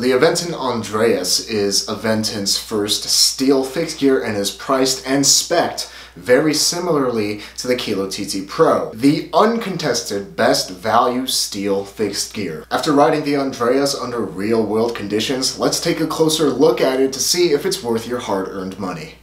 The Aventon Andreas is Aventon's first steel fixed gear and is priced and specced very similarly to the Kilo TT Pro, the uncontested best value steel fixed gear. After riding the Andreas under real world conditions, let's take a closer look at it to see if it's worth your hard-earned money.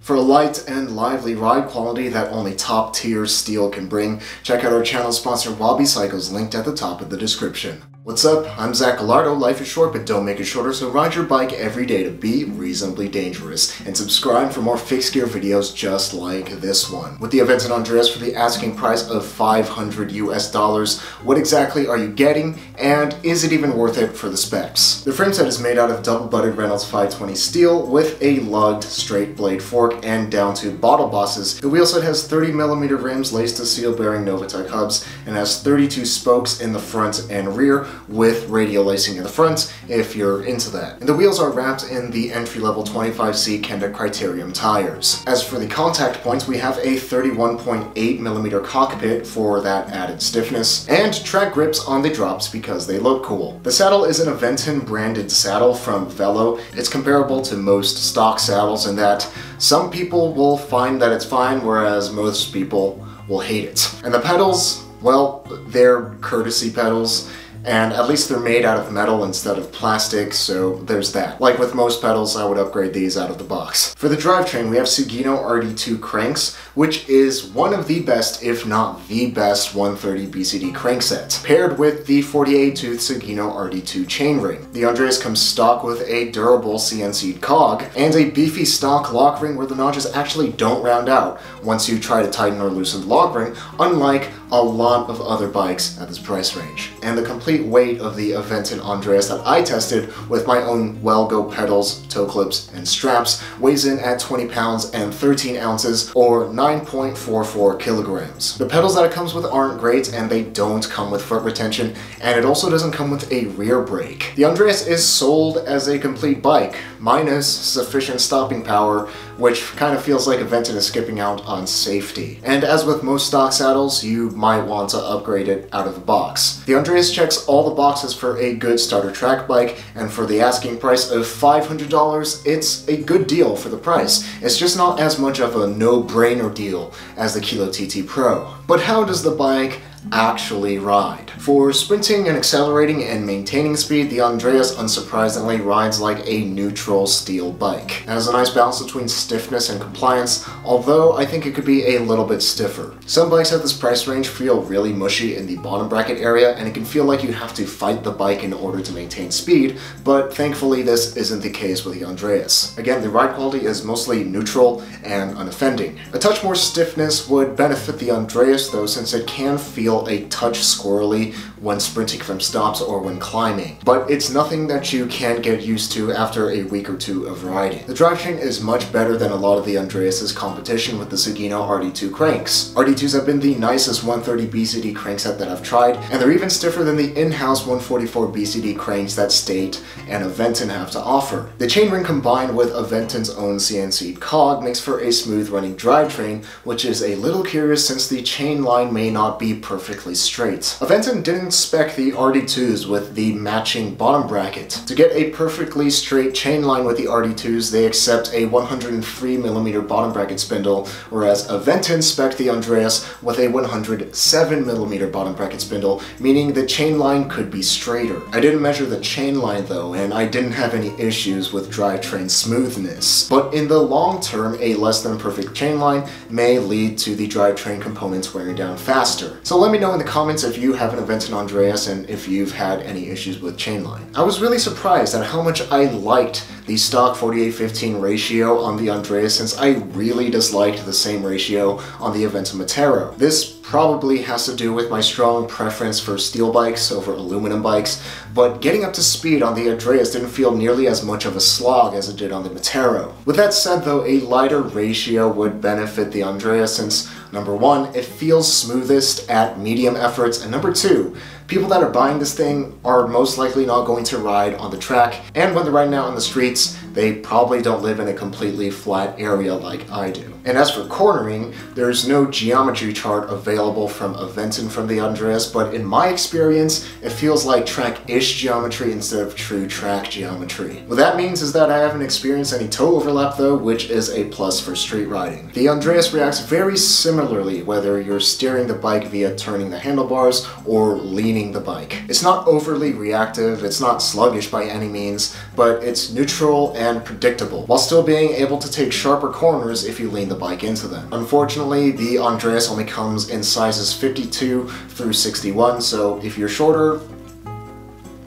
For a light and lively ride quality that only top-tier steel can bring, check out our channel sponsor Wabi Cycles, linked at the top of the description. What's up? I'm Zach Gallardo. Life is short, but don't make it shorter, so ride your bike every day to be reasonably dangerous. And subscribe for more fixed gear videos just like this one. With the Aventon Andreas for the asking price of $500 US, what exactly are you getting, and is it even worth it for the specs? The frame set is made out of double-butted Reynolds 520 steel with a lugged straight blade fork and down tube bottle bosses. The wheel set has 30mm rims laced to steel-bearing Novatec hubs and has 32 spokes in the front and rear, with radial lacing in the front if you're into that. And the wheels are wrapped in the entry-level 25C Kenda Criterium tires. As for the contact points, we have a 31.8mm cockpit for that added stiffness, and track grips on the drops because they look cool. The saddle is an Aventon branded saddle from Wellgo. It's comparable to most stock saddles in that some people will find that it's fine, whereas most people will hate it. And the pedals, well, they're courtesy pedals. And at least they're made out of metal instead of plastic, so there's that. Like with most pedals, I would upgrade these out of the box. For the drivetrain, we have Sugino RD2 cranks, which is one of the best, if not the best, 130 BCD crankset, paired with the 48-tooth Sugino RD2 chainring. The Andreas comes stock with a durable CNC'd cog and a beefy stock lock ring where the notches actually don't round out once you try to tighten or loosen the lock ring, unlike a lot of other bikes at this price range. And the complete weight of the Aventon Andreas that I tested with my own Wellgo pedals, toe clips, and straps weighs in at 20 pounds and 13 ounces, or 9.44 kilograms. The pedals that it comes with aren't great, and they don't come with foot retention, and it also doesn't come with a rear brake. The Andreas is sold as a complete bike, minus sufficient stopping power, which kind of feels like Aventon is skipping out on safety. And as with most stock saddles, you might want to upgrade it out of the box. The Andreas checks all the boxes for a good starter track bike, and for the asking price of $500, it's a good deal for the price. It's just not as much of a no-brainer deal as the Kilo TT Pro. But how does the bike actually ride? For sprinting and accelerating and maintaining speed, the Andreas unsurprisingly rides like a neutral steel bike. It has a nice balance between stiffness and compliance, although I think it could be a little bit stiffer. Some bikes at this price range feel really mushy in the bottom bracket area, and it can feel like you have to fight the bike in order to maintain speed, but thankfully this isn't the case with the Andreas. Again, the ride quality is mostly neutral and unoffending. A touch more stiffness would benefit the Andreas though, since it can feel a touch squirrely when sprinting from stops or when climbing, but it's nothing that you can't get used to after a week or two of riding. The drivetrain is much better than a lot of the Andreas's competition with the Sugino RD2 cranks. RD2s have been the nicest 130 BCD crankset that I've tried, and they're even stiffer than the in-house 144 BCD cranks that State and Aventon have to offer. The chainring combined with Aventon's own CNC cog makes for a smooth running drivetrain, which is a little curious since the chain line may not be perfectly straight. Aventon didn't spec the RD2s with the matching bottom bracket. To get a perfectly straight chain line with the RD2s, they accept a 103mm bottom bracket spindle, whereas Aventon spec'd the Andreas with a 107mm bottom bracket spindle, meaning the chain line could be straighter. I didn't measure the chain line though, and I didn't have any issues with drivetrain smoothness. But in the long term, a less than perfect chain line may lead to the drivetrain components wearing down faster. So let me know in the comments if you have an Aventon Andreas and if you've had any issues with chainline. I was really surprised at how much I liked the stock 48-15 ratio on the Andreas, since I really disliked the same ratio on the Aventon Matero. This probably has to do with my strong preference for steel bikes over aluminum bikes, but getting up to speed on the Andreas didn't feel nearly as much of a slog as it did on the Matero. With that said though, a lighter ratio would benefit the Andreas since, number one, it feels smoothest at medium efforts, and number two, people that are buying this thing are most likely not going to ride on the track, and when they're riding out on the streets, they probably don't live in a completely flat area like I do. And as for cornering, there's no geometry chart available from Aventon from the Andreas, but in my experience, it feels like track-ish geometry instead of true track geometry. What that means is that I haven't experienced any toe overlap though, which is a plus for street riding. The Andreas reacts very similarly whether you're steering the bike via turning the handlebars or leaning the bike. It's not overly reactive, it's not sluggish by any means, but it's neutral and predictable, while still being able to take sharper corners if you lean the bike into them. Unfortunately, the Andreas only comes in sizes 52 through 61, so if you're shorter,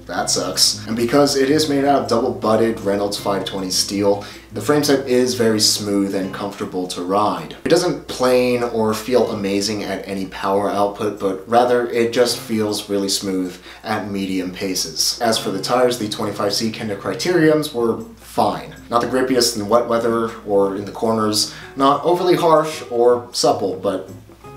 that sucks. And because it is made out of double-butted Reynolds 520 steel, the frameset is very smooth and comfortable to ride. It doesn't plane or feel amazing at any power output, but rather it just feels really smooth at medium paces. As for the tires, the 25C Kenda Criteriums were fine. Not the grippiest in wet weather or in the corners, not overly harsh or supple, but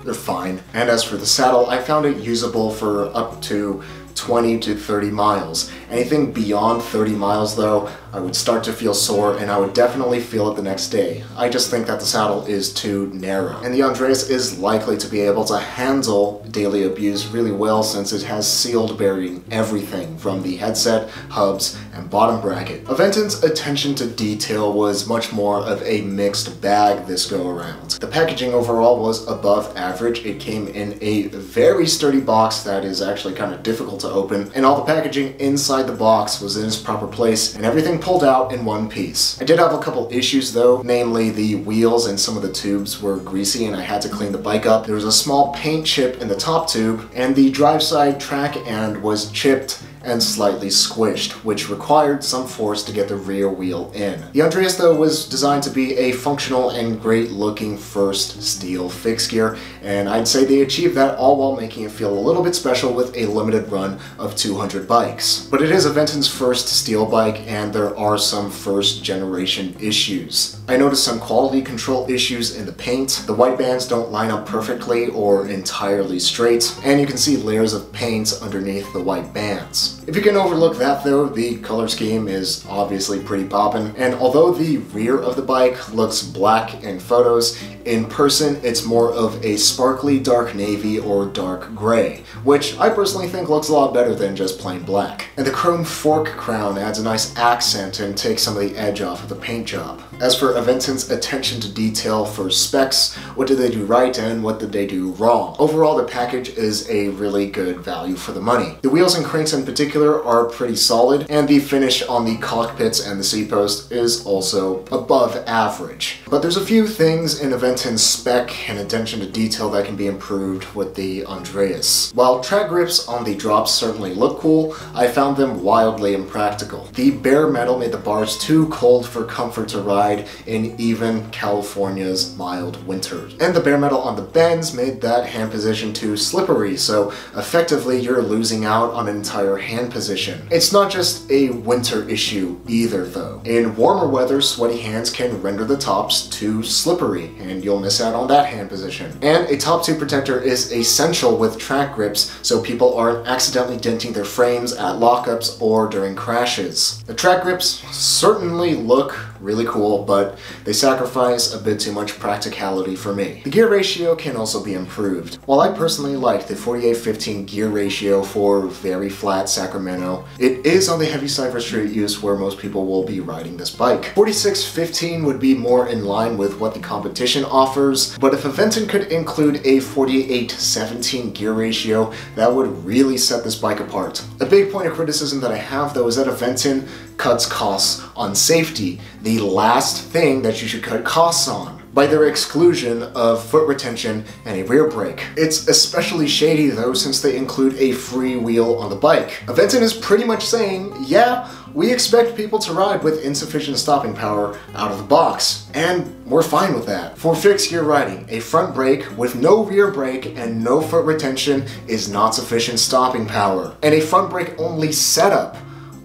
they're fine. And as for the saddle, I found it usable for up to 20 to 30 miles. Anything beyond 30 miles though, I would start to feel sore and I would definitely feel it the next day. I just think that the saddle is too narrow. And the Andreas is likely to be able to handle daily abuse really well since it has sealed burying everything from the headset, hubs, and bottom bracket. Aventon's attention to detail was much more of a mixed bag this go around. The packaging overall was above average. It came in a very sturdy box that is actually kind of difficult to open, and all the packaging inside the box was in its proper place and everything pulled out in one piece. I did have a couple issues though, namely the wheels and some of the tubes were greasy and I had to clean the bike up. There was a small paint chip in the top tube and the drive side track end was chipped and slightly squished, which required some force to get the rear wheel in. The Andreas though was designed to be a functional and great looking first steel fix gear, and I'd say they achieved that all while making it feel a little bit special with a limited run of 200 bikes. But it is Aventon's first steel bike and there are some first generation issues. I noticed some quality control issues in the paint. The white bands don't line up perfectly or entirely straight, and you can see layers of paint underneath the white bands. If you can overlook that though, the color scheme is obviously pretty poppin', and although the rear of the bike looks black in photos, in person it's more of a sparkly dark navy or dark gray, which I personally think looks a lot better than just plain black. And the chrome fork crown adds a nice accent and takes some of the edge off of the paint job. As for Aventon's attention to detail for specs, what did they do right and what did they do wrong? Overall, the package is a really good value for the money. The wheels and cranks in particular are pretty solid, and the finish on the cockpits and the seat post is also above average. But there's a few things in Aventon's spec and attention to detail that can be improved with the Andreas. While track grips on the drops certainly look cool, I found them wildly impractical. The bare metal made the bars too cold for comfort to ride in even California's mild winters. And the bare metal on the bends made that hand position too slippery, so effectively you're losing out on an entire hand position. It's not just a winter issue either though. In warmer weather, sweaty hands can render the tops too slippery and you'll miss out on that hand position. And a top tube protector is essential with track grips so people aren't accidentally denting their frames at lockups or during crashes. The track grips certainly look really cool, but they sacrifice a bit too much practicality for me. The gear ratio can also be improved. While I personally like the 48-15 gear ratio for very flat Sacramento, it is on the heavy side for street use where most people will be riding this bike. 46-15 would be more in line with what the competition offers, but if Aventon could include a 48-17 gear ratio, that would really set this bike apart. A big point of criticism that I have though is that Aventon cuts costs on safety, the last thing that you should cut costs on, by their exclusion of foot retention and a rear brake. It's especially shady though since they include a free wheel on the bike. Aventon is pretty much saying, yeah, we expect people to ride with insufficient stopping power out of the box, and we're fine with that. For fixed gear riding, a front brake with no rear brake and no foot retention is not sufficient stopping power, and a front brake only setup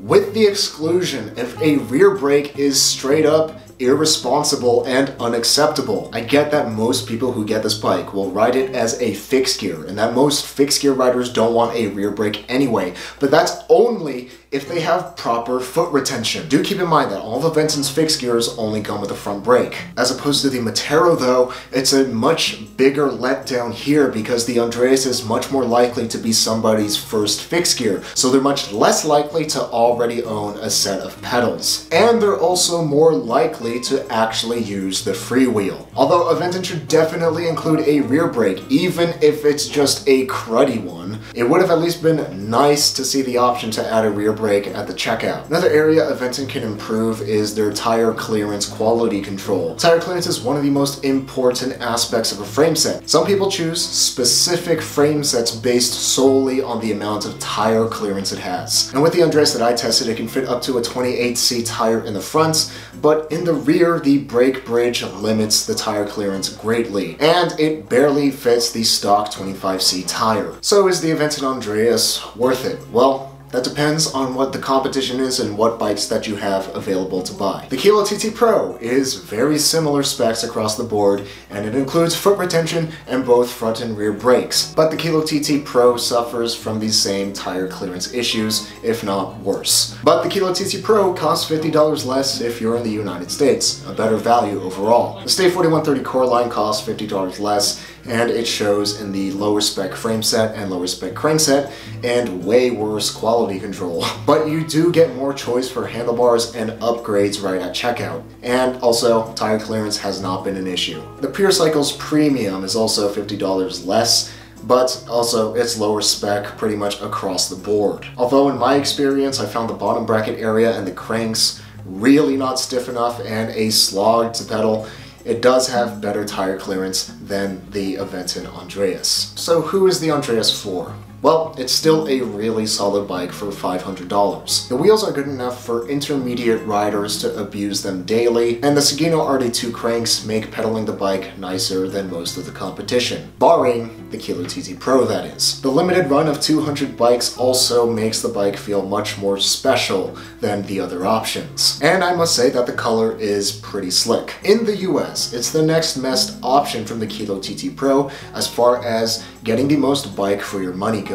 with the exclusion if a rear brake is straight up irresponsible and unacceptable. I get that most people who get this bike will ride it as a fixed gear, and that most fixed gear riders don't want a rear brake anyway, but that's only if they have proper foot retention. Do keep in mind that all the Aventon's fixed gears only come with a front brake. As opposed to the Matero though, it's a much bigger letdown here because the Andreas is much more likely to be somebody's first fixed gear, so they're much less likely to already own a set of pedals. And they're also more likely to actually use the freewheel. Although Aventon should definitely include a rear brake, even if it's just a cruddy one, it would have at least been nice to see the option to add a rear brake at the checkout. Another area Aventon can improve is their tire clearance quality control. Tire clearance is one of the most important aspects of a frame set. Some people choose specific frame sets based solely on the amount of tire clearance it has. And with the Andreas that I tested, it can fit up to a 28C tire in the front, but in the rear, the brake bridge limits the tire clearance greatly, and it barely fits the stock 25C tire. So is the Aventon Andreas worth it? Well, that depends on what the competition is and what bikes that you have available to buy. The Kilo TT Pro is very similar specs across the board, and it includes foot retention and both front and rear brakes. But the Kilo TT Pro suffers from these same tire clearance issues, if not worse. But the Kilo TT Pro costs $50 less if you're in the United States, a better value overall. The State 4130 Core line costs $50 less, and it shows in the lower spec frame set and lower spec crankset, and way worse quality control. But you do get more choice for handlebars and upgrades right at checkout. And also, tire clearance has not been an issue. The Pure Cycles Premium is also $50 less, but also it's lower spec pretty much across the board. Although in my experience, I found the bottom bracket area and the cranks really not stiff enough and a slog to pedal. It does have better tire clearance than the Aventon Andreas. So who is the Andreas for? Well, it's still a really solid bike for $500. The wheels are good enough for intermediate riders to abuse them daily, and the Sugino RD2 cranks make pedaling the bike nicer than most of the competition, barring the Kilo TT Pro, that is. The limited run of 200 bikes also makes the bike feel much more special than the other options. And I must say that the color is pretty slick. In the US, it's the next best option from the Kilo TT Pro as far as getting the most bike for your money goes.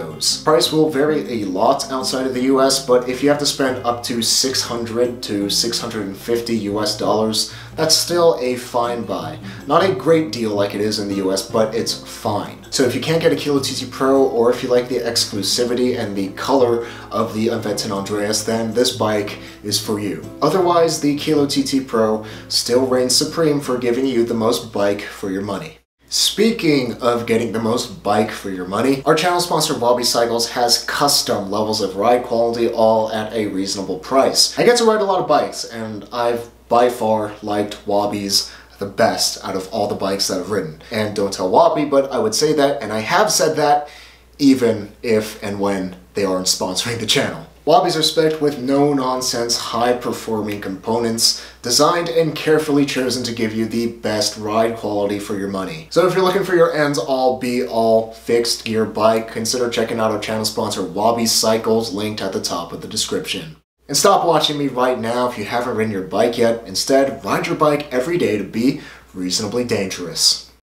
Price will vary a lot outside of the US, but if you have to spend up to $600 to $650, that's still a fine buy. Not a great deal like it is in the US, but it's fine. So if you can't get a Kilo TT Pro, or if you like the exclusivity and the color of the Aventon Andreas, then this bike is for you. Otherwise, the Kilo TT Pro still reigns supreme for giving you the most bike for your money. Speaking of getting the most bike for your money, our channel sponsor Wabi Cycles has custom levels of ride quality all at a reasonable price. I get to ride a lot of bikes, and I've by far liked Wabi's the best out of all the bikes that I've ridden. And don't tell Wabi, but I would say that, and I have said that, even if and when they aren't sponsoring the channel. Wabi's are specced with no-nonsense, high-performing components, designed and carefully chosen to give you the best ride quality for your money. So if you're looking for your ends-all, be-all, fixed-gear bike, consider checking out our channel sponsor Wabi Cycles, linked at the top of the description. And stop watching me right now if you haven't ridden your bike yet. Instead, ride your bike every day to be reasonably dangerous.